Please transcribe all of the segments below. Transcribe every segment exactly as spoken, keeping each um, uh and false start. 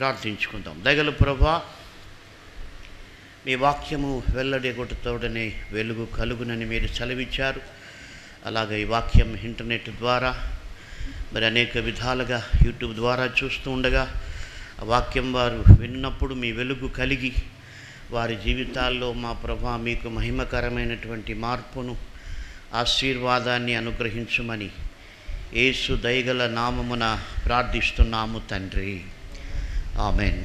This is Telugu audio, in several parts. ప్రార్థించుకుందాం. దయగల ప్రభువా, మీ వాక్యము వెల్లడగొట్టుతోడనే వెలుగు కలుగునని మీరు సెలవిచ్చారు. అలాగే ఈ వాక్యం ఇంటర్నెట్ ద్వారా మరి అనేక విధాలుగా యూట్యూబ్ ద్వారా చూస్తూ ఉండగా ఆ వాక్యం వారు విన్నప్పుడు మీ వెలుగు కలిగి వారి జీవితాల్లో మా ప్రభా మీకు మహిమకరమైనటువంటి మార్పును ఆశీర్వాదాన్ని అనుగ్రహించమని యేసు దయగల నామమున ప్రార్థిస్తున్నాము తండ్రి, ఆమెన్.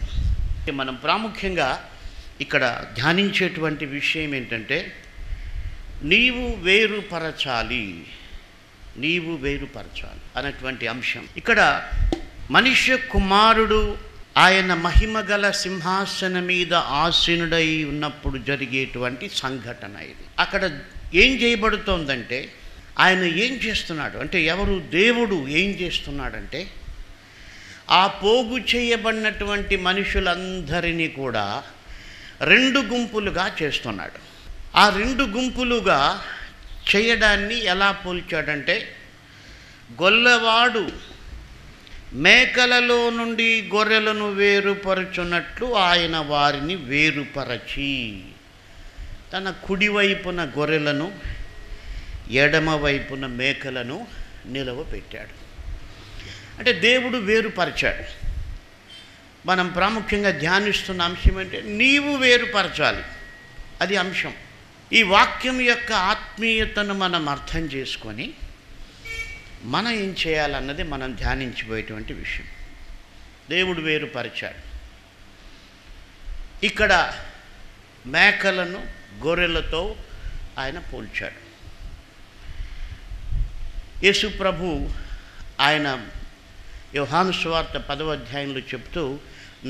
మనం ప్రాముఖ్యంగా ఇక్కడ ధ్యానించేటువంటి విషయం ఏంటంటే నీవు వేరుపరచాలి, నీవు వేరుపరచాలి అనేటువంటి అంశం. ఇక్కడ మనిషి కుమారుడు ఆయన మహిమగల సింహాసనం మీద ఆసీనుడై ఉన్నప్పుడు జరిగేటువంటి సంఘటన ఇది. అక్కడ ఏం చేయబడుతోందంటే ఆయన ఏం చేస్తున్నాడు అంటే ఎవరు దేవుడు ఏం చేస్తున్నాడంటే ఆ పోగు చేయబడినటువంటి మనుషులందరినీ కూడా రెండు గుంపులుగా చేస్తున్నాడు. ఆ రెండు గుంపులుగా చేయడాన్ని ఎలా పోల్చాడంటే గొల్లవాడు మేకలలో నుండి గొర్రెలను వేరుపరచున్నట్లు ఆయన వారిని వేరుపరచి తన కుడివైపున గొర్రెలను ఎడమవైపున మేకలను నిలవబెట్టాడు. అంటే దేవుడు వేరుపరిచాడు. మనం ప్రాముఖ్యంగా ధ్యానిస్తున్న అంశం అంటే నీవు వేరుపరచాలి, అది అంశం. ఈ వాక్యం యొక్క ఆత్మీయతను మనం అర్థం చేసుకొని మనం ఏం చేయాలన్నది మనం ధ్యానించిపోయేటువంటి విషయం. దేవుడు వేరుపరిచాడు. ఇక్కడ మేకలను గొర్రెలతో ఆయన పోల్చాడు. యేసు ప్రభు ఆయన యోహాను సువార్త పదవ అధ్యాయంలో చెప్తూ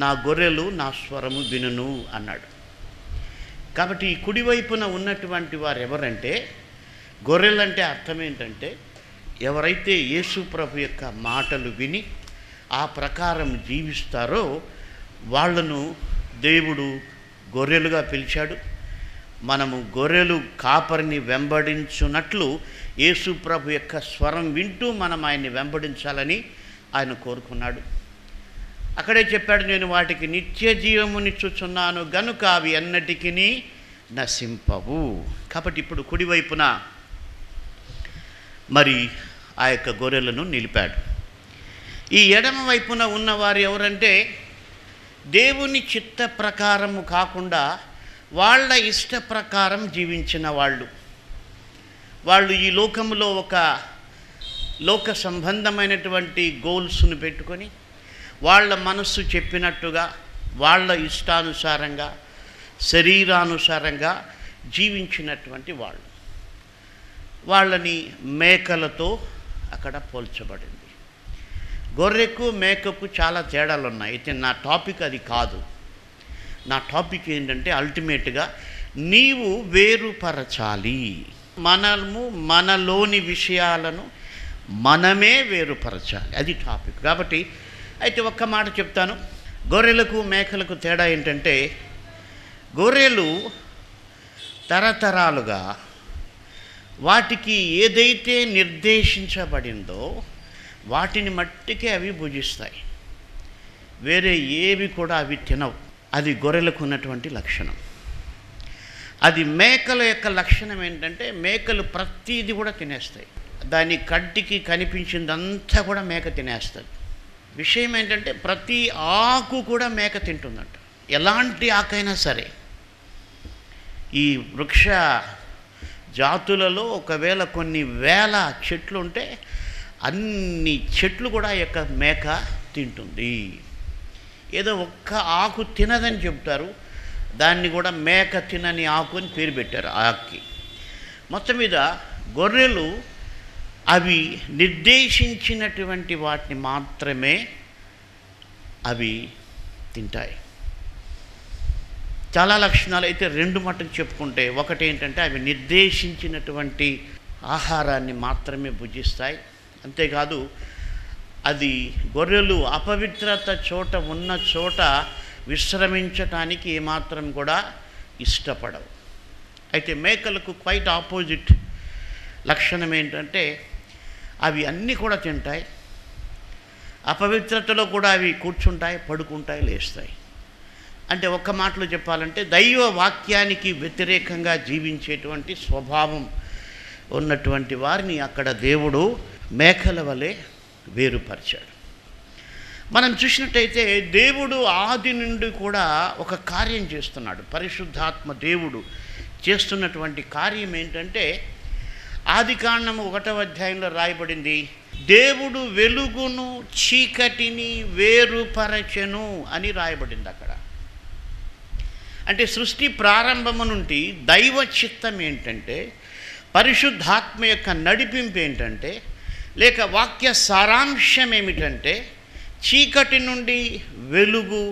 నా గొర్రెలు నా స్వరము వినును అన్నాడు. కాబట్టి ఈ కుడివైపున ఉన్నటువంటి వారు ఎవరంటే గొర్రెలంటే అర్థం ఏంటంటే ఎవరైతే యేసు ప్రభు యొక్క మాటలు విని ఆ ప్రకారం జీవిస్తారో వాళ్ళను దేవుడు గొర్రెలుగా పిలిచాడు. మనము గొర్రెలు కాపరిని వెంబడించున్నట్లు యేసు ప్రభు యొక్క స్వరం వింటూ మనం ఆయన్ని వెంబడించాలని ఆయన కోరుకున్నాడు. అక్కడే చెప్పాడు, నేను వాటికి నిత్య జీవమునిచ్చుచున్నాను గనుక అవి ఎన్నటికీ నశింపవు. కాబట్టి ఇప్పుడు కుడివైపున మరి ఆ యొక్క గొర్రెలను నిలిపాడు. ఈ ఎడమ వైపున ఉన్నవారు ఎవరంటే దేవుని చిత్త ప్రకారము కాకుండా వాళ్ళ ఇష్ట ప్రకారం జీవించిన వాళ్ళు. వాళ్ళు ఈ లోకములో ఒక లోక సంబంధమైనటువంటి గోల్స్ను పెట్టుకొని వాళ్ళ మనస్సు చెప్పినట్టుగా వాళ్ళ ఇష్టానుసారంగా శరీరానుసారంగా జీవించినటువంటి వాళ్ళు. వాళ్ళని మేకలతో అక్కడ పోల్చబడింది. గొర్రెకు మేకకు చాలా తేడాలు ఉన్నాయి. అయితే నా టాపిక్ అది కాదు. నా టాపిక్ ఏంటంటే అల్టిమేట్గా నీవు వేరుపరచాలి. మనము మనలోని విషయాలను మనమే వేరుపరచాలి, అది టాపిక్. కాబట్టి అయితే ఒక్క మాట చెప్తాను, గొర్రెలకు మేకలకు తేడా ఏంటంటే గొర్రెలు తరతరాలుగా వాటికి ఏదైతే నిర్దేశించబడిందో వాటిని మట్టికే అవి భుజిస్తాయి, వేరే ఏవి కూడా అవి తినవు. అది గొర్రెలకు ఉన్నటువంటి లక్షణం. అది మేకల యొక్క లక్షణం ఏంటంటే మేకలు ప్రతీది కూడా తినేస్తాయి, దాని కంటికి కనిపించిందంతా కూడా మేక తినేస్తుంది. విషయం ఏంటంటే ప్రతి ఆకు కూడా మేక తింటుందంట, ఎలాంటి ఆకైనా సరే. ఈ వృక్ష జాతులలో ఒకవేళ కొన్ని వేల చెట్లు ఉంటే అన్ని చెట్లు కూడా ఈ యొక్క మేక తింటుంది. ఏదో ఒక్క ఆకు తినదని చెప్తారు, దాన్ని కూడా మేక తినని ఆకు అని పేరు పెట్టారు ఆ ఆకుకి. మొత్తం మీద గొర్రెలు అవి నిర్దేశించినటువంటి వాటిని మాత్రమే అవి తింటాయి. చాలా లక్షణాలు అయితే రెండు మటుకు చెప్పుకుంటే ఒకటి ఏంటంటే అవి నిర్దేశించినటువంటి ఆహారాన్ని మాత్రమే భుజిస్తాయి. అంతేకాదు అది గొర్రెలు అపవిత్రత చోట ఉన్న చోట విశ్రమించటానికి ఏమాత్రం కూడా ఇష్టపడవు. అయితే మేకలకు క్వైట్ ఆపోజిట్ లక్షణం ఏంటంటే అవి అన్నీ కూడా తింటాయి, అపవిత్రతలో కూడా అవి కూర్చుంటాయి, పడుకుంటాయి, లేస్తాయి. అంటే ఒక్క మాటలో చెప్పాలంటే దైవ వాక్యానికి వ్యతిరేకంగా జీవించేటువంటి స్వభావం ఉన్నటువంటి వారిని అక్కడ దేవుడు మేకల వలె వేరుపరిచాడు. మనం చూసినట్టయితే దేవుడు ఆది నుండి కూడా ఒక కార్యం చేస్తున్నాడు. పరిశుద్ధాత్మ దేవుడు చేస్తున్నటువంటి కార్యం ఏంటంటే ఆదికాండము ఒకటవ అధ్యాయంలో రాయబడింది, దేవుడు వెలుగును చీకటిని వేరుపరచెను అని రాయబడింది అక్కడ. అంటే సృష్టి ప్రారంభము నుండి దైవ చిత్తం ఏంటంటే, పరిశుద్ధాత్మ యొక్క నడిపింపు ఏంటంటే, లేక వాక్య సారాంశం ఏమిటంటే చీకటి నుండి వెలుగు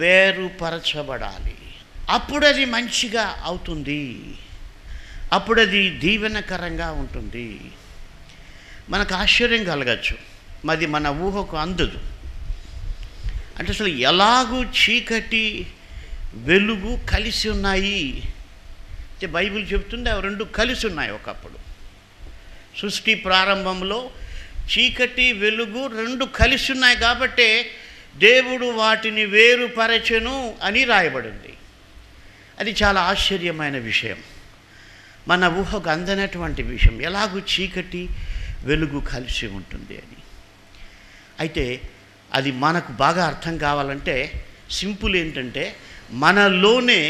వేరుపరచబడాలి. అప్పుడది మంచిగా అవుతుంది, అప్పుడది దీవెనకరంగా ఉంటుంది. మనకు ఆశ్చర్యం కలగచ్చు, మరి మన ఊహకు అందదు. అంటే అసలు ఎలాగూ చీకటి వెలుగు కలిసి ఉన్నాయి అంటే బైబిల్ చెప్తుంది అవి రెండు కలిసి ఉన్నాయి. ఒకప్పుడు సృష్టి ప్రారంభంలో చీకటి వెలుగు రెండు కలిసి ఉన్నాయి కాబట్టి దేవుడు వాటిని వేరుపరచెను అని రాయబడింది. అది చాలా ఆశ్చర్యమైన విషయం, మన ఊహకు అందనటువంటి విషయం. ఎలాగూ చీకటి వెలుగు కలిసి ఉంటుంది అని. అయితే అది మనకు బాగా అర్థం కావాలంటే సింపుల్ ఏంటంటే మనలోనే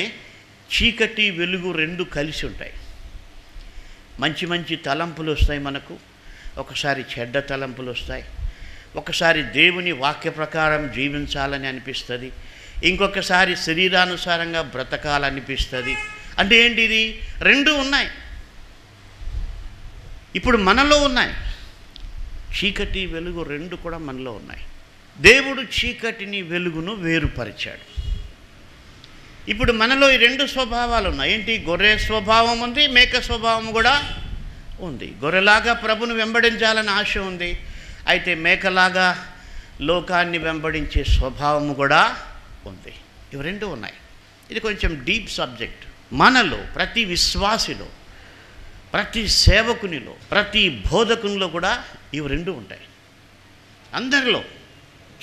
చీకటి వెలుగు రెండు కలిసి ఉంటాయి. మంచి మంచి తలంపులు వస్తాయి మనకు, ఒకసారి చెడ్డ తలంపులు వస్తాయి. ఒకసారి దేవుని వాక్య ప్రకారం జీవించాలని అనిపిస్తుంది, ఇంకొకసారి శరీరానుసారంగా బ్రతకాలనిపిస్తుంది. అంటే ఏంటి, ఇది రెండు ఉన్నాయి, ఇప్పుడు మనలో ఉన్నాయి. చీకటి వెలుగు రెండు కూడా మనలో ఉన్నాయి. దేవుడు చీకటిని వెలుగును వేరుపరిచాడు. ఇప్పుడు మనలో ఈ రెండు స్వభావాలు ఉన్నాయి. ఏంటి, గొర్రె స్వభావం ఉంది, మేక స్వభావం కూడా ఉంది. గొర్రెలాగా ప్రభును వెంబడించాలని ఆశ ఉంది, అయితే మేకలాగా లోకాన్ని వెంబడించే స్వభావము కూడా ఉంది. ఇవి రెండు ఉన్నాయి. ఇది కొంచెం డీప్ సబ్జెక్ట్. మనలో ప్రతి విశ్వాసిలో, ప్రతి సేవకునిలో, ప్రతి బోధకునిలో కూడా ఇవి రెండు ఉంటాయి. అందరిలో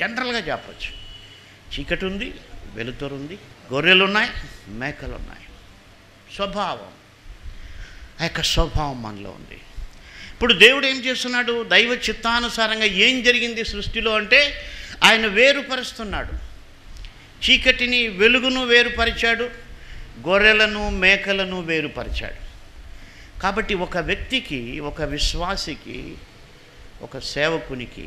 జనరల్గా చెప్పచ్చు చీకటి ఉంది, వెలుతురు ఉంది, గొర్రెలు ఉన్నాయి, మేకలు ఉన్నాయి. స్వభావం, ఆ యొక్క స్వభావం మనలో ఉంది. ఇప్పుడు దేవుడు ఏం చేస్తున్నాడు, దైవ చిత్తానుసారంగా ఏం జరిగింది సృష్టిలో అంటే ఆయన వేరుపరుస్తున్నాడు. చీకటిని వెలుగును వేరుపరిచాడు, గొర్రెలను మేకలను వేరుపరిచాడు. కాబట్టి ఒక వ్యక్తికి, ఒక విశ్వాసికి, ఒక సేవకునికి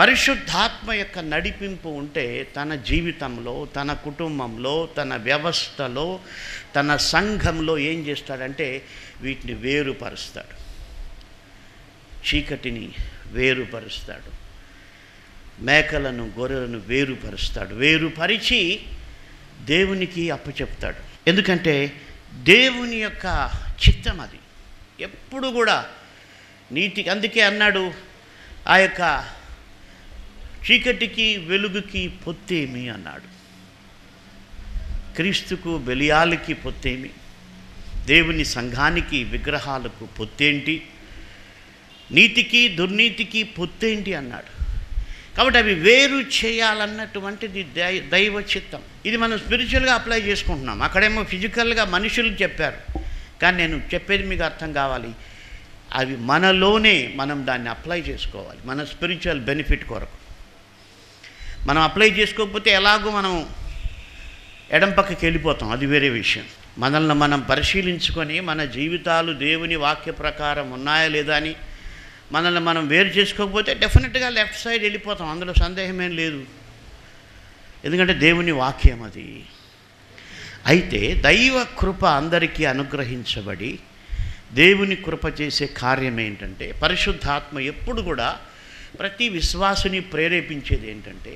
పరిశుద్ధాత్మ యొక్క నడిపింపు ఉంటే తన జీవితంలో, తన కుటుంబంలో, తన వ్యవస్థలో, తన సంఘంలో ఏం చేస్తాడంటే వీటిని వేరుపరుస్తాడు. చీకటిని వేరుపరుస్తాడు, మేకలను గొర్రెలను వేరుపరుస్తాడు. వేరుపరిచి దేవునికి అప్పచెప్తాడు. ఎందుకంటే దేవుని యొక్క చిత్తం అది ఎప్పుడు కూడా నీతి. అందుకే అన్నాడు ఆ యొక్క చీకటికి వెలుగుకి పొత్తేమి అన్నాడు. క్రీస్తుకు బెలియాలకి పొత్తేమి, దేవుని సంఘానికి విగ్రహాలకు పొత్తేంటి, నీతికి దుర్నీతికి పొత్తేంటి అన్నాడు. కాబట్టి అవి వేరు చేయాలన్నటువంటిది దైవ చిత్తం. ఇది మనం స్పిరిచువల్గా అప్లై చేసుకుంటున్నాం. అక్కడేమో ఫిజికల్గా మనుషులు చెప్పారు, కానీ నేను చెప్పేది మీకు అర్థం కావాలి. అవి మనలోనే మనం దాన్ని అప్లై చేసుకోవాలి, మన స్పిరిచువల్ బెనిఫిట్ కొరకు. మనం అప్లై చేసుకోకపోతే ఎలాగో మనం ఎడం పక్కకి వెళ్ళిపోతాం, అది వేరే విషయం. మనల్ని మనం పరిశీలించుకొని మన జీవితాలు దేవుని వాక్య ప్రకారం ఉన్నాయా లేదా అని మనల్ని మనం వేరు చేసుకోకపోతే డెఫినెట్గా లెఫ్ట్ సైడ్ వెళ్ళిపోతాం, అందులో సందేహమేం లేదు. ఎందుకంటే దేవుని వాక్యం అది. అయితే దైవ కృప అందరికీ అనుగ్రహించబడి దేవుని కృప చేసే కార్యం ఏంటంటే, పరిశుద్ధాత్మ ఎప్పుడు కూడా ప్రతి విశ్వాసుని ప్రేరేపించేది ఏంటంటే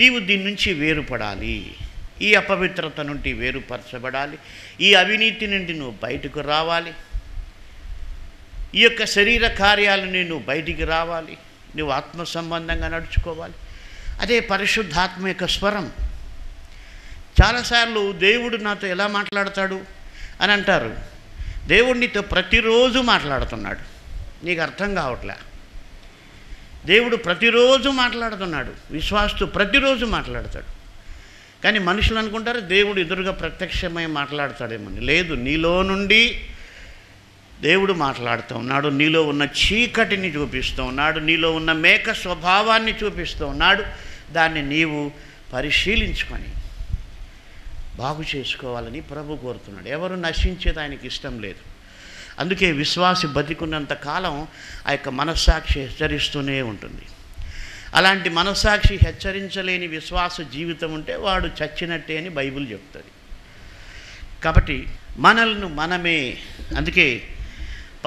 నీవు దీని నుంచి వేరుపడాలి, ఈ అపవిత్రత నుండి వేరుపరచబడాలి, ఈ అవినీతి నుండి నువ్వు బయటకు రావాలి, ఈ యొక్క శరీర కార్యాలని నువ్వు బయటికి రావాలి, నువ్వు ఆత్మ సంబంధంగా నడుచుకోవాలి. అదే పరిశుద్ధాత్మ యొక్క స్వరం. చాలాసార్లు దేవుడు నాతో ఎలా మాట్లాడతాడు అని అంటారు. దేవుడు నీతో ప్రతిరోజు మాట్లాడుతున్నాడు, నీకు అర్థం కావట్లే. దేవుడు ప్రతిరోజు మాట్లాడుతున్నాడు. విశ్వాస్తు ప్రతిరోజు మాట్లాడతాడు. కానీ మనుషులు అనుకుంటారు దేవుడు ఎదురుగా ప్రత్యక్షమై మాట్లాడతాడేమని. లేదు, నీలో నుండి దేవుడు మాట్లాడుతూ ఉన్నాడు. నీలో ఉన్న చీకటిని చూపిస్తూ ఉన్నాడు. నీలో ఉన్న మేక స్వభావాన్ని చూపిస్తూ ఉన్నాడు. దాన్ని నీవు పరిశీలించుకొని బాగు చేసుకోవాలని ప్రభు కోరుతున్నాడు. ఎవరు నశించేది ఆయనకి ఇష్టం లేదు. అందుకే విశ్వాసి బతికున్నంత కాలం ఆ యొక్క మనస్సాక్షి హెచ్చరిస్తూనే ఉంటుంది. అలాంటి మనస్సాక్షి హెచ్చరించలేని విశ్వాస జీవితం ఉంటే వాడు చచ్చినట్టే అని బైబిల్ చెప్తుంది. కాబట్టి మనల్ని మనమే, అందుకే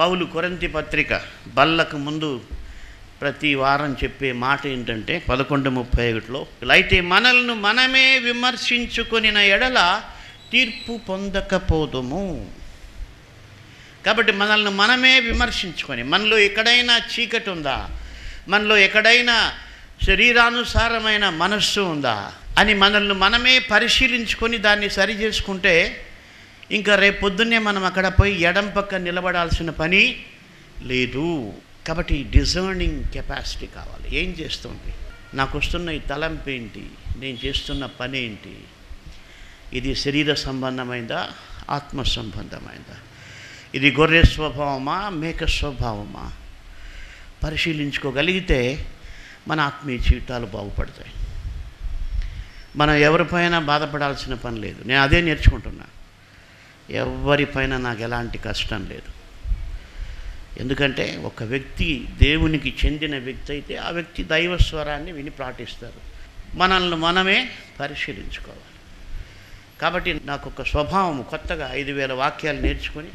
పౌలు కొరింథీ పత్రిక బల్లకు ముందు ప్రతి వారం చెప్పే మాట ఏంటంటే పదకొండు ముప్పై ఒకటిలో అయితే మనల్ని మనమే విమర్శించుకొనిన ఎడల తీర్పు పొందకపోదుము. కాబట్టి మనల్ని మనమే విమర్శించుకొని మనలో ఎక్కడైనా చీకటి ఉందా, మనలో ఎక్కడైనా శరీరానుసారమైన మనస్సు ఉందా అని మనల్ని మనమే పరిశీలించుకొని దాన్ని సరి చేసుకుంటే ఇంకా రేపు పొద్దున్నే మనం అక్కడ పోయి ఎడం పక్క నిలబడాల్సిన పని లేదు. కాబట్టి డిజర్నింగ్ కెపాసిటీ కావాలి. ఏం చేస్తుంది, నాకు వస్తున్న ఈ తలంపు ఏంటి, నేను చేస్తున్న పని ఏంటి, ఇది శరీర సంబంధమైందా ఆత్మ సంబంధమైందా, ఇది గొర్రె స్వభావమా మేక స్వభావమా పరిశీలించుకోగలిగితే మన ఆత్మీయ జీవితాలు బాగుపడతాయి. మనం ఎవరిపైన బాధపడాల్సిన పని లేదు. నేను అదే నేర్చుకుంటున్నా, ఎవరిపైన నాకు ఎలాంటి కష్టం లేదు. ఎందుకంటే ఒక వ్యక్తి దేవునికి చెందిన వ్యక్తి అయితే ఆ వ్యక్తి దైవ స్వరాన్ని విని పాటిస్తారు. మనల్ని మనమే పరిశీలించుకోవాలి. కాబట్టి నాకు ఒక స్వభావం కొత్తగా ఐదు వేల వాక్యాలు నేర్చుకొని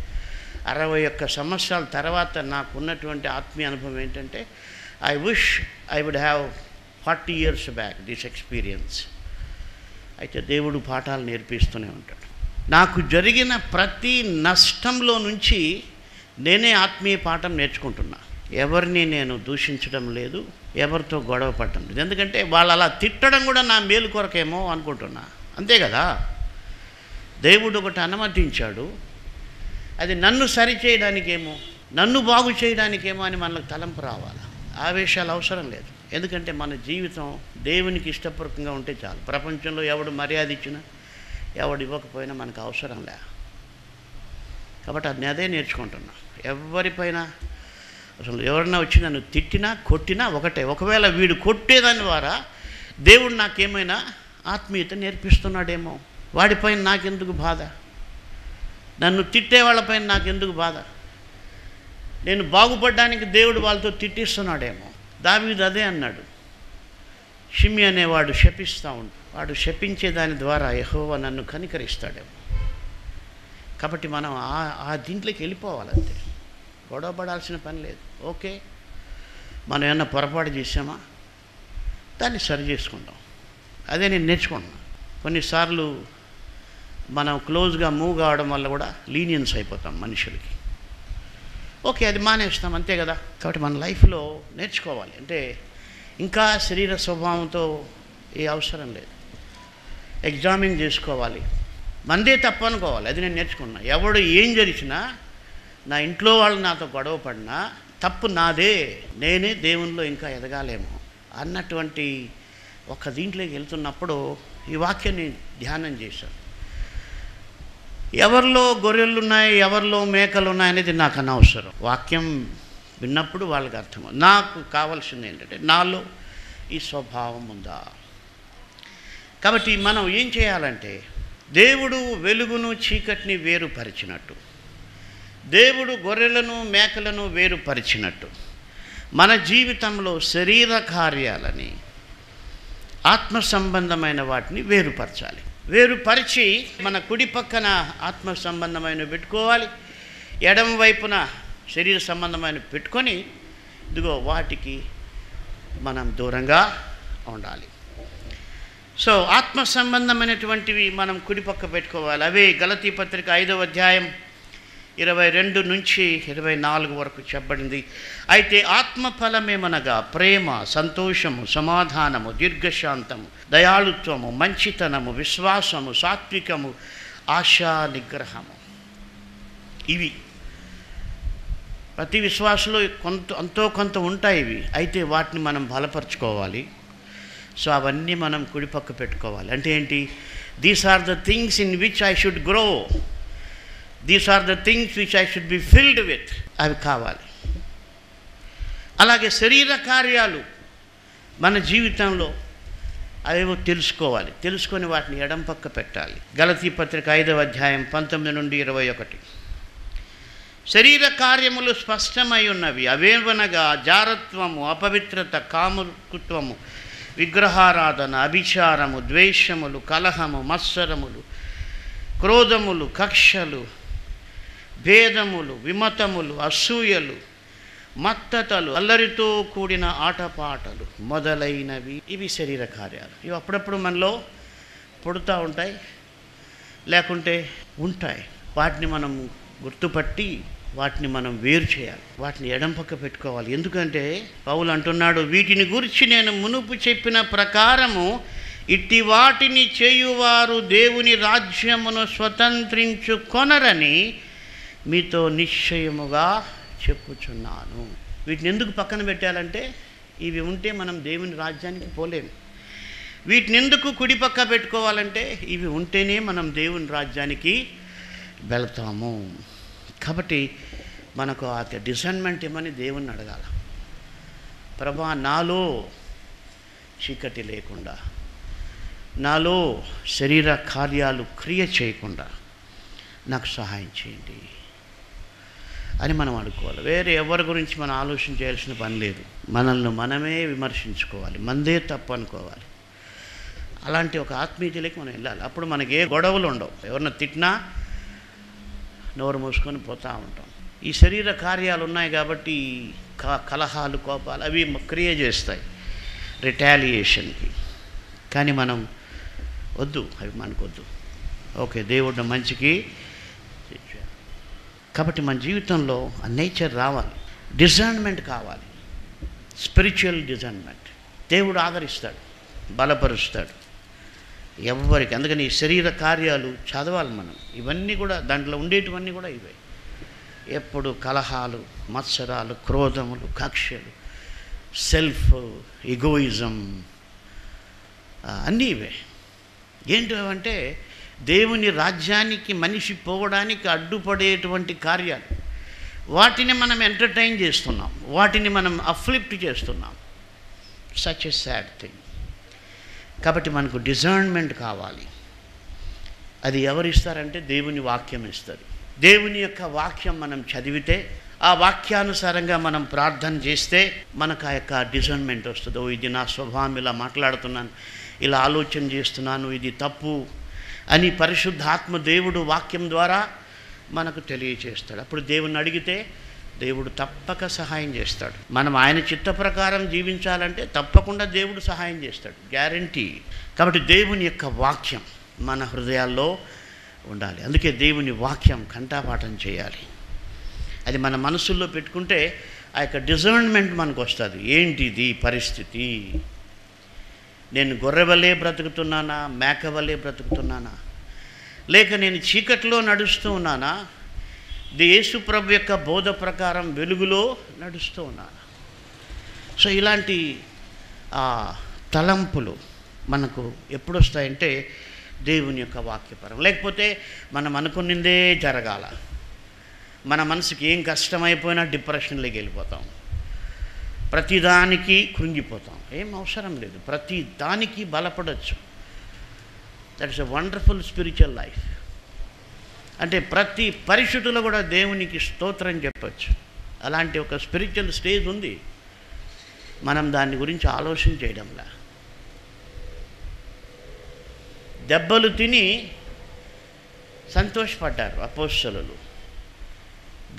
అరవై ఒక్క సంవత్సరాల తర్వాత నాకు ఉన్నటువంటి ఆత్మీయ అనుభవం ఏంటంటే I wish I would have forty years back this experience. అయితే దేవుడు పాఠాలు నేర్పిస్తూనే ఉంటాడు. నాకు జరిగిన ప్రతి నష్టంలో నుంచి నేనే ఆత్మీయ పాఠం నేర్చుకుంటున్నా. ఎవరిని నేను దూషించడం లేదు, ఎవరితో గొడవ పడటం లేదు. ఎందుకంటే వాళ్ళు అలా తిట్టడం కూడా నా మేలు కొరకేమో అనుకుంటున్నా. అంతే కదా, దేవుడు ఒకటి అనుమతించాడు, అది నన్ను సరి చేయడానికేమో నన్ను బాగు చేయడానికేమో అని మనకు తలంపు రావాలి. ఆవేశాలు అవసరం లేదు. ఎందుకంటే మన జీవితం దేవునికి ఇష్టపూర్వకంగా ఉంటే చాలు. ప్రపంచంలో ఎవడు మర్యాద ఇచ్చినా ఎవడు ఇవ్వకపోయినా మనకు అవసరం లే. కాబట్టి అది అదే నేర్చుకుంటున్నా. ఎవరిపైన అసలు ఎవరైనా వచ్చి నన్ను తిట్టినా కొట్టినా ఒకటే. ఒకవేళ వీడు కొట్టేదాని ద్వారా దేవుడు నాకేమైనా ఆత్మీయత నేర్పిస్తున్నాడేమో, వాడిపైన నాకెందుకు బాధ, నన్ను తిట్టే వాళ్ళపైన నాకెందుకు బాధ, నేను బాగుపడడానికి దేవుడు వాళ్ళతో తిట్టిస్తున్నాడేమో. దావీదు అదే అన్నాడు. షిమి అనేవాడు శపిస్తూ ఉంటాడు, వాడు శపించే దాని ద్వారా యెహోవా నన్ను కనికరిస్తాడేమో. కాబట్టి మనం ఆ ఆ దీంట్లోకి వెళ్ళిపోవాలంతే. గొడవ పడాల్సిన పని లేదు. ఓకే, మనం ఏమన్నా పొరపాటు చేసామా దాన్ని సరి చేసుకుంటాం. అదే నేను నేర్చుకుంటున్నాను. కొన్నిసార్లు మనం క్లోజ్గా మూవ్ కావడం వల్ల కూడా లీనియన్స్ అయిపోతాం మనుషులకి. ఓకే, అది మానేస్తాం, అంతే కదా. కాబట్టి మన లైఫ్లో నేర్చుకోవాలి. అంటే ఇంకా శరీర స్వభావంతో ఏ అవసరం లేదు. ఎగ్జామిన్ చేసుకోవాలి, మందే తప్పు అనుకోవాలి. అది నేను నేర్చుకున్నా. ఎవడు ఏం జరిచినా, నా ఇంట్లో వాళ్ళు నాతో గొడవ పడినా తప్పు నాదే, నేనే దేవునిలో ఇంకా ఎదగాలేమో అన్నటువంటి ఒక దీంట్లోకి వెళ్తున్నప్పుడు ఈ వాక్యాన్ని ధ్యానం చేశాను. ఎవరిలో గొర్రెలు ఉన్నాయి, ఎవరిలో మేకలు ఉన్నాయి అనేది నాకు అనవసరం. వాక్యం విన్నప్పుడు వాళ్ళకి అర్థం. నాకు కావాల్సింది ఏంటంటే నాలో ఈ స్వభావం ఉందా. కాబట్టి మనం ఏం చేయాలంటే, దేవుడు వెలుగును చీకటిని వేరుపరిచినట్టు, దేవుడు గొర్రెలను మేకలను వేరుపరిచినట్టు, మన జీవితంలో శరీర కార్యాలని ఆత్మ సంబంధమైన వాటిని వేరుపరచాలి. వేరుపరిచి మన కుడి పక్కన ఆత్మ సంబంధమైన పెట్టుకోవాలి, ఎడం వైపున శరీర సంబంధమైన పెట్టుకొని ఇదిగో వాటికి మనం దూరంగా ఉండాలి. సో ఆత్మ సంబంధమైనటువంటివి మనం కుడిపక్క పెట్టుకోవాలి. అవే గలతీ పత్రిక ఐదవ అధ్యాయం ఇరవై రెండు నుంచి ఇరవై నాలుగు వరకు చెప్పబడింది. అయితే ఆత్మఫలమేమనగా ప్రేమ, సంతోషము, సమాధానము, దీర్ఘశాంతము, దయాళుత్వము, మంచితనము, విశ్వాసము, సాత్వికము, ఆశా నిగ్రహము. ఇవి ప్రతి విశ్వాసంలో కొంత అంతో కొంత ఉంటాయి ఇవి. అయితే వాటిని మనం బలపర్చుకోవాలి. సో అవన్నీ మనం కుడిపక్క పెట్టుకోవాలి. అంటే ఏంటి? These are the things in which I should grow, these are the things which I should be filled with, అవి కావాలి. అలాగే శరీర కార్యాలు మన జీవితంలో అవేవో తెలుసుకోవాలి. తెలుసుకొని వాటిని ఎడం పక్క పెట్టాలి. గలతీ పత్రిక ఐదవ అధ్యాయం పంతొమ్మిది నుండి ఇరవై ఒకటి. శరీర కార్యములు స్పష్టమై ఉన్నవి, అవేవనగా జారత్వము, అపవిత్రత, కాముకత్వము, విగ్రహారాధన, అభిచారము, ద్వేషములు, కలహము, మత్సరములు, క్రోధములు, కక్షలు, భేదములు, విమతములు, అసూయలు, మత్తతలు, అల్లరితో కూడిన ఆటపాటలు మొదలైనవి. ఇవి శరీర కార్యాలు. ఇవి అప్పుడప్పుడు మనలో పుడుతూ ఉంటాయి, లేకుంటే ఉంటాయి. వాటిని మనం గుర్తుపట్టి వాటిని మనం వేరు చేయాలి, వాటిని ఎడంపక్క పెట్టుకోవాలి. ఎందుకంటే పౌలు అంటున్నాడు, వీటిని గురించి నేను మునుపు చెప్పిన ప్రకారము ఇట్టి వాటిని చేయువారు దేవుని రాజ్యమును స్వతంత్రించుకొనరని మీతో నిశ్చయముగా చెప్పుచున్నాను. వీటిని ఎందుకు పక్కన పెట్టాలంటే ఇవి ఉంటే మనం దేవుని రాజ్యానికి పోలేము. వీటిని ఎందుకు కుడిపక్క పెట్టుకోవాలంటే ఇవి ఉంటేనే మనం దేవుని రాజ్యానికి వెళతాము. కాబట్టి మనకు ఆ డిసైన్మెంట్ ఇవ్వని దేవుణ్ణి అడగాల. ప్రభా, నాలో చీకటి లేకుండా, నాలో శరీర కార్యాలు క్రియ చేయకుండా నాకు సహాయం చేయండి అని మనం అనుకోవాలి. వేరే ఎవరి గురించి మనం ఆలోచన చేయాల్సిన పని లేదు. మనల్ని మనమే విమర్శించుకోవాలి, మనదే తప్పు అనుకోవాలి. అలాంటి ఒక ఆత్మీయతలోకి మనం వెళ్ళాలి. అప్పుడు మనకి ఏ గొడవలు ఉండవు. ఎవరిని తిట్టినా నోరు మూసుకొని పోతూ ఉంటాం. ఈ శరీర కార్యాలు ఉన్నాయి కాబట్టి కలహాలు, కోపాలు అవి క్రియ చేస్తాయి రిటాలియేషన్కి. కానీ మనం వద్దు, అవి మనకొద్దు. ఓకే, దేవుడు మంచికి. కాబట్టి మన జీవితంలో ఆ నేచర్ రావాలి, డిసర్న్మెంట్ కావాలి. స్పిరిచువల్ డిసర్న్మెంట్ దేవుడు ఆదరిస్తాడు, బలపరుస్తాడు ఎవరికి. అందుకని ఈ శరీర కార్యాలు చదవాలి మనం. ఇవన్నీ కూడా దాంట్లో ఉండేటివన్నీ కూడా ఇవే. ఎప్పుడు కలహాలు, మత్సరాలు, క్రోధములు, కక్షలు, సెల్ఫ్ ఈగోయిజం అన్నీ ఇవే. ఏంటంటే దేవుని రాజ్యానికి మనిషి పోవడానికి అడ్డుపడేటువంటి కార్యాలు. వాటిని మనం ఎంటర్టైన్ చేస్తున్నాం, వాటిని మనం అఫ్లిప్ట్ చేస్తున్నాం. Such a sad thing. కాబట్టి మనకు డిసర్న్మెంట్ కావాలి. అది ఎవరిస్తారంటే దేవుని వాక్యం ఇస్తుంది. దేవుని యొక్క వాక్యం మనం చదివితే, ఆ వాక్యానుసారంగా మనం ప్రార్థన చేస్తే మనకు ఆ యొక్క డిసర్న్మెంట్ వస్తుంది. ఓ, ఇది నా స్వభావం, ఇలా మాట్లాడుతున్నాను, ఇలా ఆలోచన చేస్తున్నాను, ఇది తప్పు అని పరిశుద్ధాత్మ దేవుడు వాక్యం ద్వారా మనకు తెలియచేస్తాడు. అప్పుడు దేవుణ్ణి అడిగితే దేవుడు తప్పక సహాయం చేస్తాడు. మనం ఆయన చిత్త ప్రకారం జీవించాలంటే తప్పకుండా దేవుడు సహాయం చేస్తాడు, గ్యారంటీ. కాబట్టి దేవుని యొక్క వాక్యం మన హృదయాల్లో ఉండాలి. అందుకే దేవుని వాక్యం కంఠపాఠం చేయాలి. అది మన మనసుల్లో పెట్టుకుంటే ఆ యొక్క డిసర్న్మెంట్ మనకు వస్తుంది. ఏంటిది పరిస్థితి? నేను గొర్రెవలే బ్రతుకుతున్నానా, మేకవలే బ్రతుకుతున్నానా, లేక నేను చీకట్లో నడుస్తూ ఉన్నానా, యేసు ప్రభు యొక్క బోధ ప్రకారం వెలుగులో నడుస్తూ ఉన్నానా? సో ఇలాంటి తలంపులు మనకు ఎప్పుడు వస్తాయంటే దేవుని యొక్క వాక్యపరం. లేకపోతే మనం అనుకున్నదే జరగాల, మన మనసుకి ఏం కష్టమైపోయినా డిప్రెషన్లోకి వెళ్ళిపోతాం, ప్రతిదానికి కృంగిపోతాం. ఏం అవసరం లేదు, ప్రతి దానికి బలపడవచ్చు. That is a wonderful spiritual life. అంటే ప్రతి పరిస్థితుల్లో కూడా దేవునికి స్తోత్రం చెప్పచ్చు. అలాంటి ఒక స్పిరిచువల్ స్టేజ్ ఉంది. మనం దాని గురించి ఆలోచన చేయడంలా. దెబ్బలు తిని సంతోషపడ్డారు అపోస్తలులు,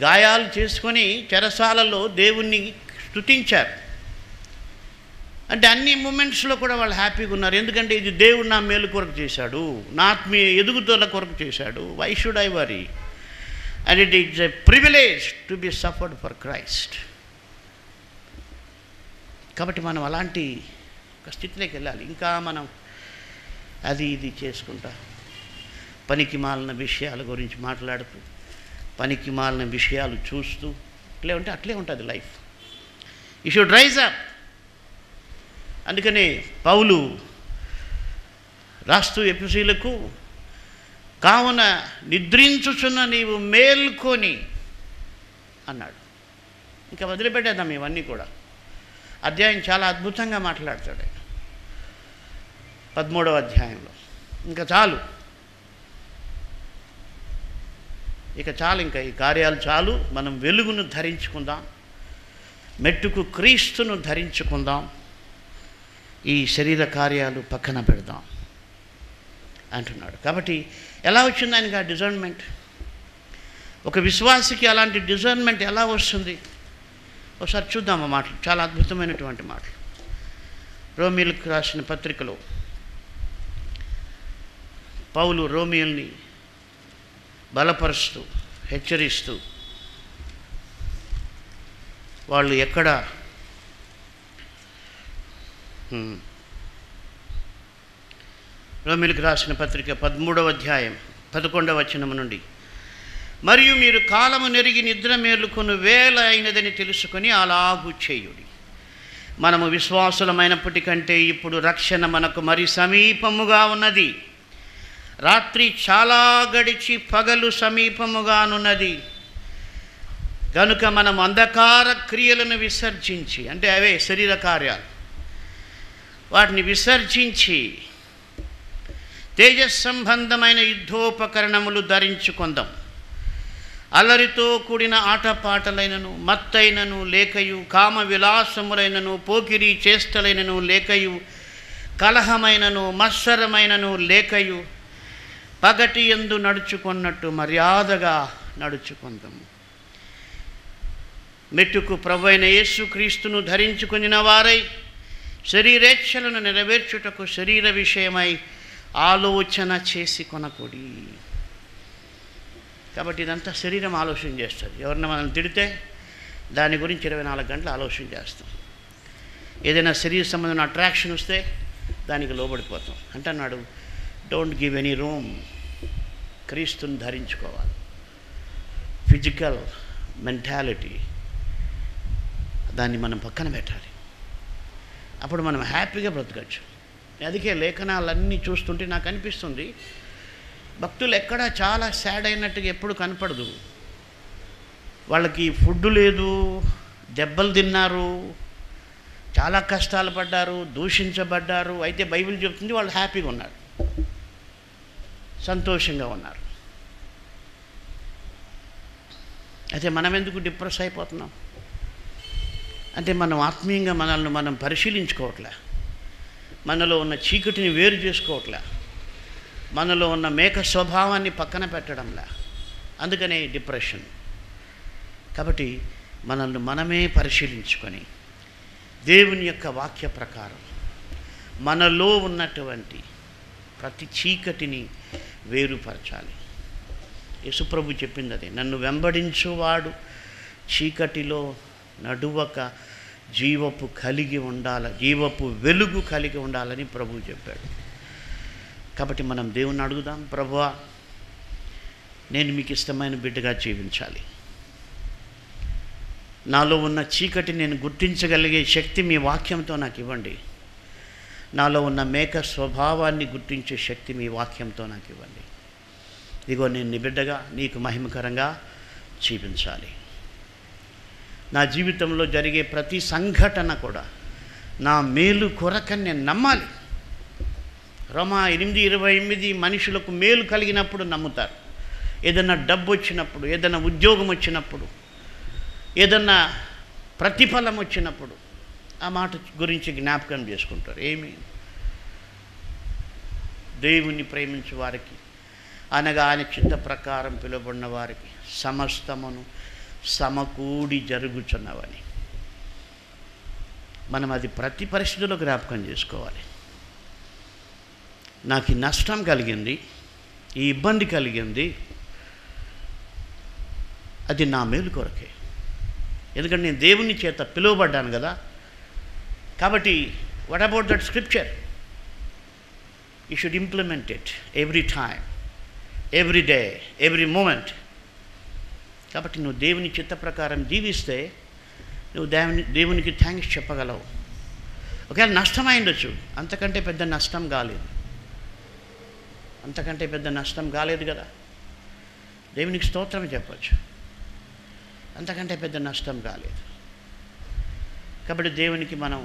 గాయాలు చేసుకొని చెరసాలలో దేవుణ్ణి స్తుతించారు. అంటే అన్ని మూమెంట్స్లో కూడా వాళ్ళు హ్యాపీగా ఉన్నారు. ఎందుకంటే ఇది దేవుడు నా మేలు కొరకు చేశాడు, నా ఆత్మీయ ఎదుగుదల కొరకు చేశాడు. Why should I worry? And it is a privilege to be suffered for Christ. కాబట్టి మనం అలాంటి ఒక స్థితిలోకి వెళ్ళాలి. ఇంకా మనం అది ఇది చేసుకుంటా పనికి మాలిన విషయాల గురించి మాట్లాడుతూ, పనికి మాలిన విషయాలు చూస్తూ, అట్లే ఉంటే అట్లే ఉంటుంది life. You should rise up. అందుకనే పౌలు రాస్తూ ఎఫెసీయులకు, కావున నిద్రించుచున్న నీవు మేల్కొని అన్నాడు. ఇంకా వదిలిపెట్టేద్దాం ఇవన్నీ కూడా. అధ్యాయం చాలా అద్భుతంగా మాట్లాడతాడు పదమూడవ అధ్యాయంలో. ఇంకా చాలు, ఇక చాలు, ఇంకా ఈ కార్యాలు చాలు. మనం వెలుగును ధరించుకుందాం, మెట్టుకు క్రీస్తును ధరించుకుందాం, ఈ శరీర కార్యాలు పక్కన పెడదాం అంటున్నాడు. కాబట్టి ఎలా వచ్చింది ఆయనకి ఆ డిజర్న్మెంట్? ఒక విశ్వాసికి అలాంటి డిజర్న్మెంట్ ఎలా వస్తుంది? ఒకసారి చూద్దాం ఆ మాటలు, చాలా అద్భుతమైనటువంటి మాటలు. రోమీయులకు రాసిన పత్రికలో పౌలు రోమీయుల్ని బలపరుస్తూ హెచ్చరిస్తూ, వాళ్ళు ఎక్కడ రోమీయులకు రాసిన పత్రిక పదమూడవ అధ్యాయం పదకొండవ వచనం నుండి, మరియు మీరు కాలము నెరిగి నిద్ర మేలుకొని వేళ అయినదని తెలుసుకొని అలాగు చేయుడి. మనము విశ్వాసులమైనప్పటికంటే ఇప్పుడు రక్షణ మనకు మరి సమీపముగా ఉన్నది. రాత్రి చాలా గడిచి పగలు సమీపముగానున్నది. కనుక మనం అంధకార క్రియలను విసర్జించి, అంటే అవే శరీర కార్యాలు, వాటిని విసర్జించి తేజస్సంబంధమైన యుద్ధోపకరణములు ధరించుకుందాం. అల్లరితో కూడిన ఆటపాటలైనను, మత్తైనను లేకయు, కామ విలాసములైనను, పోకిరి చేష్టలైనను లేకయు, కలహమైనను మత్సరమైనను లేకయు, పగటి యందు నడుచుకున్నట్టు మర్యాదగా నడుచుకుందాము. మెట్టుకు ప్రభువైన యేసుక్రీస్తును ధరించుకొనిన వారై శరీరేచ్ఛలను నెరవేర్చుటకు శరీర విషయమై ఆలోచన చేసి కొనకూడి. కాబట్టి ఇదంతా శరీరం ఆలోచన చేస్తుంది. ఎవరిని మనం తిడితే దాని గురించి ఇరవై నాలుగు గంటలు ఆలోచన చేస్తాం. ఏదైనా శరీర సంబంధమైన అట్రాక్షన్ వస్తే దానికి లోబడిపోతాం. అంటున్నాడు, డోంట్ గివ్ ఎనీ రూమ్. క్రీస్తుని ధరించుకోవాలి. ఫిజికల్ మెంటాలిటీ దాన్ని మనం పక్కన పెట్టాలి. అప్పుడు మనం హ్యాపీగా బ్రతకచ్చు. అందుకే లేఖనాలన్నీ చూస్తుంటే నాకు అనిపిస్తుంది, భక్తులు ఎక్కడా చాలా సాడ్ అయినట్టుగా ఎప్పుడు కనపడదు. వాళ్ళకి ఫుడ్ లేదు, దెబ్బలు తిన్నారు, చాలా కష్టాలు పడ్డారు, దూషించబడ్డారు. అయితే బైబిల్ చెప్తుంది వాళ్ళు హ్యాపీగా ఉన్నారు, సంతోషంగా ఉన్నారు. అయితే మనం ఎందుకు డిప్రెస్ అయిపోతున్నాం అంటే, మనం ఆత్మీయంగా మనల్ని మనం పరిశీలించుకోవట్లే, మనలో ఉన్న చీకటిని వేరు చేసుకోవట్లే, మనలో ఉన్న మేక స్వభావాన్ని పక్కన పెట్టడంలా. అందుకనే డిప్రెషన్. కాబట్టి మనల్ని మనమే పరిశీలించుకొని దేవుని యొక్క వాక్య ప్రకారం మనలో ఉన్నటువంటి ప్రతి చీకటిని వేరుపరచాలి. యేసుప్రభు చెప్పింది అదే, నన్ను వెంబడించువాడు చీకటిలో నడువక జీవపు కలిగి ఉండాల, జీవపు వెలుగు కలిగి ఉండాలని ప్రభువు చెప్పాడు. కాబట్టి మనం దేవుణ్ణి అడుగుదాం, ప్రభువా నేను మీకు ఇష్టమైన బిడ్డగా జీవించాలి, నాలో ఉన్న చీకటి నేను గుర్తించగలిగే శక్తి మీ వాక్యంతో నాకు ఇవ్వండి, నాలో ఉన్న మేక స్వభావాన్ని గుర్తించే శక్తి మీ వాక్యంతో నాకు ఇవ్వండి, ఇదిగో నేను నీ బిడ్డగా నీకు మహిమకరంగా జీవించాలి. నా జీవితంలో జరిగే ప్రతి సంఘటన కూడా నా మేలు కొరకని నేను నమ్మాలి. రోమా ఎనిమిది ఇరవై ఎనిమిది మనుషులకు మేలు కలిగినప్పుడు నమ్ముతారు. ఏదన్నా డబ్బు వచ్చినప్పుడు, ఏదన్నా ఉద్యోగం వచ్చినప్పుడు, ఏదన్నా ప్రతిఫలం వచ్చినప్పుడు ఆ మాట గురించి జ్ఞాపకం చేసుకుంటారు. ఏమి దేవుని ప్రేమించే వారికి, అనగా ఆయన చిత్త ప్రకారం పిలువబడిన వారికి సమస్తమును సమకూడి జరుగుచున్నవని. మనం అది ప్రతి పరిస్థితిలో జ్ఞాపకం చేసుకోవాలి. నాకు ఈ నష్టం కలిగింది, ఈ ఇబ్బంది కలిగింది, అది నా మేలు కొరకే, ఎందుకంటే నేను దేవుని చేత పిలువబడ్డాను కదా. కాబట్టి what about that scripture? You should implement it every time, every day, every moment. కాబట్టి నువ్వు దేవుని చిత్త ప్రకారం జీవిస్తే నువ్వు దేవుని దేవునికి థ్యాంక్స్ చెప్పగలవు. ఒకవేళ నష్టం అయిండొచ్చు, అంతకంటే పెద్ద నష్టం కాలేదు, అంతకంటే పెద్ద నష్టం కాలేదు కదా, దేవునికి స్తోత్రం చెప్పచ్చు, అంతకంటే పెద్ద నష్టం కాలేదు. కాబట్టి దేవునికి మనం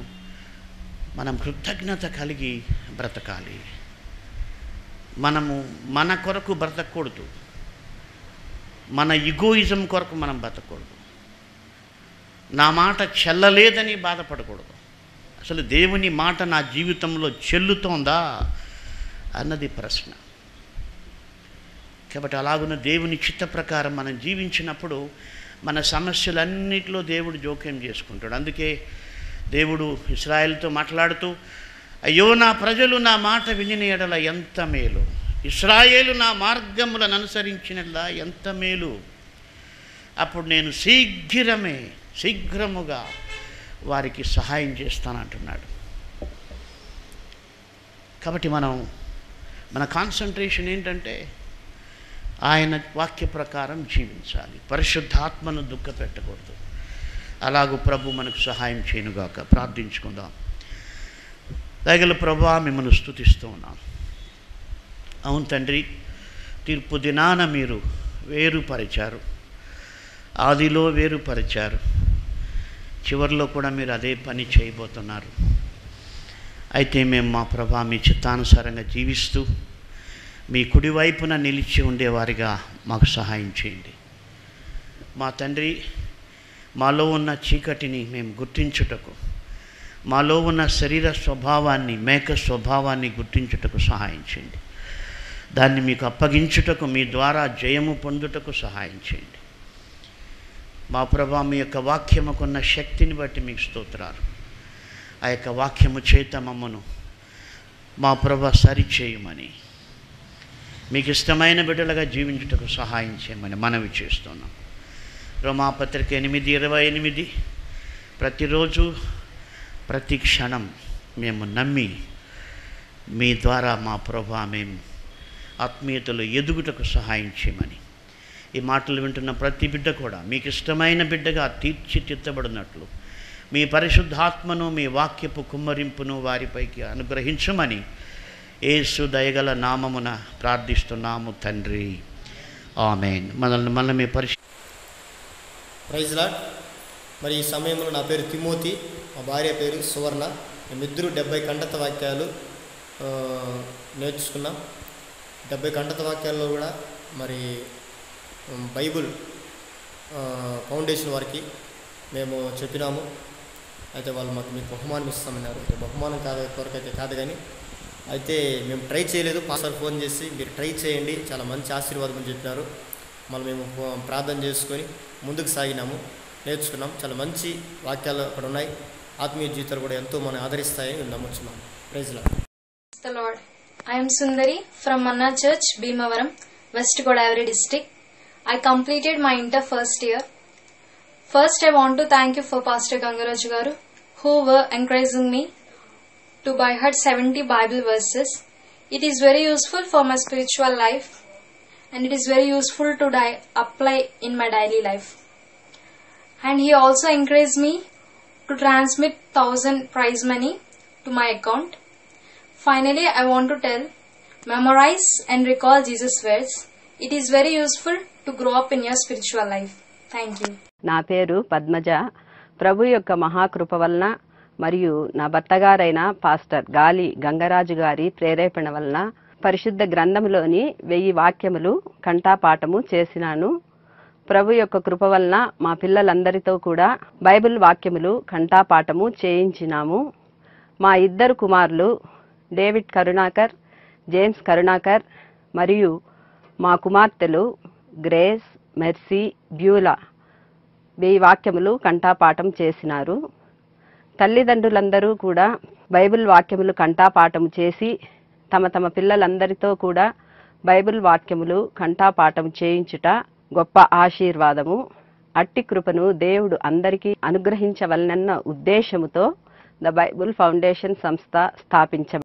మనం కృతజ్ఞత కలిగి బ్రతకాలి. మనము మన కొరకు బ్రతకూడదు, మన ఈగోయిజం కొరకు మనం బ్రతకూడదు, నా మాట చెల్లలేదని బాధపడకూడదు. అసలు దేవుని మాట నా జీవితంలో చెల్లుతోందా అన్నది ప్రశ్న. కాబట్టి అలాగున్న దేవుని చిత్త ప్రకారం మనం జీవించినప్పుడు మన సమస్యలన్నిటిలో దేవుడు జోక్యం చేసుకుంటాడు. అందుకే దేవుడు ఇశ్రాయేలుతో మాట్లాడుతూ, అయ్యో నా ప్రజలు నా మాట విని ఎడల ఎంత మేలు, ఇశ్రాయేలు నా మార్గములను అనుసరించినలా ఎంత మేలు, అప్పుడు నేను శీఘ్రమే శీఘ్రముగా వారికి సహాయం చేస్తానంటున్నాడు. కాబట్టి మనం మన కాన్సన్ట్రేషన్ ఏంటంటే ఆయన వాక్య ప్రకారం జీవించాలి, పరిశుద్ధాత్మను దుఃఖ పెట్టకూడదు. అలాగూ ప్రభు మనకు సహాయం చేయనుగాక. ప్రార్థించుకుందాం. దయగల ప్రభువా, మిమ్మల్ని స్తుతిస్తూ ఉన్నాం. అవును తండ్రి, తీర్పు దినాన మీరు వేరుపరిచారు, ఆదిలో వేరుపరిచారు, చివరిలో కూడా మీరు అదే పని చేయబోతున్నారు. అయితే మేము మా ప్రభా మీ చిత్తానుసారంగా జీవిస్తూ మీ కుడివైపున నిలిచి ఉండేవారిగా మాకు సహాయం చేయండి. మా తండ్రి, మాలో ఉన్న చీకటిని మేము గుర్తించుటకు, మాలో ఉన్న శరీర స్వభావాన్ని, మేక స్వభావాన్ని గుర్తించుటకు సహాయం చేయండి. దాన్ని మీకు అప్పగించుటకు, మీ ద్వారా జయము పొందుటకు సహాయం చేయండి. మా ప్రభా మీ యొక్క వాక్యముకున్న శక్తిని బట్టి మీకు స్తోత్రాలు. ఆ యొక్క వాక్యము చేత మమ్మను మా ప్రభా సరిచేయమని, మీకు ఇష్టమైన బిడ్డలుగా జీవించుటకు సహాయం చేయమని మనవి చేస్తున్నాం. రోమాపత్రిక ఎనిమిది ఇరవై ఎనిమిది ప్రతిరోజు ప్రతి క్షణం మేము నమ్మి మీ ద్వారా మా ప్రభా మేము ఆత్మీయతలో ఎదుగుటకు సహాయం చేయమని, ఈ మాటలు వింటున్న ప్రతి బిడ్డ కూడా మీకు ఇష్టమైన బిడ్డగా తీర్చిదిద్దబడినట్లు మీ పరిశుద్ధాత్మను, మీ వాక్యపు కుమ్మరింపును వారిపైకి అనుగ్రహించమని యేసు దయగల నామమున ప్రార్థిస్తున్నాము తండ్రి, ఆమేన్. మనల్ని మనల్ని మీ పరిశు ప్రైజ్ లార్డ్. మరి ఈ సమయంలో నా పేరు తిమోతి, మా భార్య పేరు సువర్ణ. మేమిద్దరూ డెబ్బై కంఠత వాక్యాలు నేర్చుకున్నాం. డెబ్బై కంఠత వాక్యాల్లో కూడా మరి బైబుల్ ఫౌండేషన్ వారికి మేము చెప్పినాము. అయితే వాళ్ళు మాకు మీకు బహుమానం ఇస్తామన్నారు. అయితే బహుమానం కాదు కొరకు అయితే కాదు, కానీ అయితే మేము ట్రై చేయలేదు. పాస్టర్ ఫోన్ చేసి మీరు ట్రై చేయండి, చాలా మంచి ఆశీర్వాదం అని చెప్పినారు. మళ్ళీ మేము ప్రార్థన చేసుకొని ముందుకు సాగినాము, నేర్చుకున్నాం. చాలా మంచి వాక్యాలు అక్కడ ఉన్నాయి. ఆత్మీయ జీవితాలు కూడా ఎంతో మనం ఆదరిస్తాయని నమ్ముతున్నాము. Praise lord. I am Sundari from Manna Church, Bhimavaram, West Godavari district. I completed my inter first year. First, I want to thank you for Pastor Gangaraju garu, who were encouraging me to by heart seventy Bible verses. It is very useful for my spiritual life, and it is very useful to di- apply in my daily life. And he also encouraged me to transmit one thousand prize money to my account. Finally, I want to tell, memorize and recall Jesus' words. It is very useful to grow up in your spiritual life. Thank you. నా పేరు పద్మజ. ప్రభు యొక్క మహాకృప వలన మరియు నా భర్తగారైన పాస్టర్ గాలి గంగరాజు గారి ప్రేరేపణ వలన పరిశుద్ధ గ్రంథంలోని వెయ్యి వాక్యములు కంఠపాఠము చేసినాను. ప్రభు యొక్క కృప వలన మా పిల్లలందరితో కూడా బైబిల్ వాక్యములు కంఠపాఠము చేయించినాము. మా ఇద్దరు కుమారులు డేవిడ్ కరుణాకర్, జేమ్స్ కరుణాకర్ మరియు మా కుమార్తెలు గ్రేస్, మెర్సీ, బ్యూలా వెయ్యి వాక్యములు కంఠపాఠం చేసినారు. తల్లిదండ్రులందరూ కూడా బైబిల్ వాక్యములు కంఠపాఠం చేసి తమ తమ పిల్లలందరితో కూడా బైబిల్ వాక్యములు కంఠపాఠం చేయించుట గొప్ప ఆశీర్వాదము. అట్టి కృపను దేవుడు అందరికీ అనుగ్రహించవలనన్న ఉద్దేశముతో ద బైబిల్ ఫౌండేషన్ సంస్థ స్థాపించబడింది.